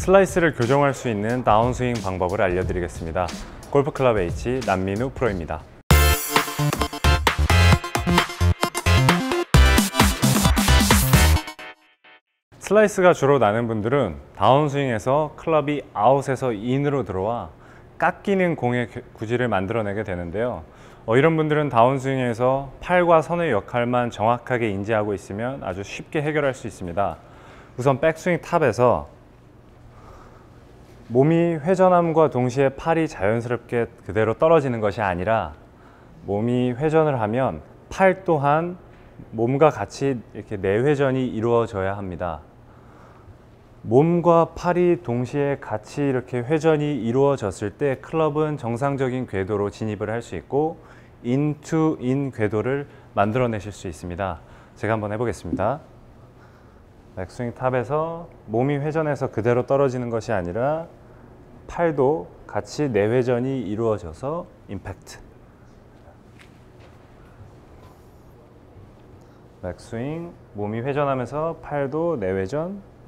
슬라이스를 교정할 수 있는 다운스윙 방법을 알려드리겠습니다. 골프클럽H 남민우 프로입니다. 슬라이스가 주로 나는 분들은 다운스윙에서 클럽이 아웃에서 인으로 들어와 깎이는 공의 구질을 만들어내게 되는데요. 이런 분들은 다운스윙에서 팔과 선의 역할만 정확하게 인지하고 있으면 아주 쉽게 해결할 수 있습니다. 우선 백스윙 탑에서 몸이 회전함과 동시에 팔이 자연스럽게 그대로 떨어지는 것이 아니라 몸이 회전을 하면 팔 또한 몸과 같이 이렇게 내회전이 이루어져야 합니다. 몸과 팔이 동시에 같이 이렇게 회전이 이루어졌을 때 클럽은 정상적인 궤도로 진입을 할 수 있고 인투인 궤도를 만들어내실 수 있습니다. 제가 한번 해보겠습니다. 백스윙 탑에서 몸이 회전해서 그대로 떨어지는 것이 아니라 팔도 같이 내회전이 이루어져서 임팩트. 백스윙, 몸이 회전하면서 팔도 내회전.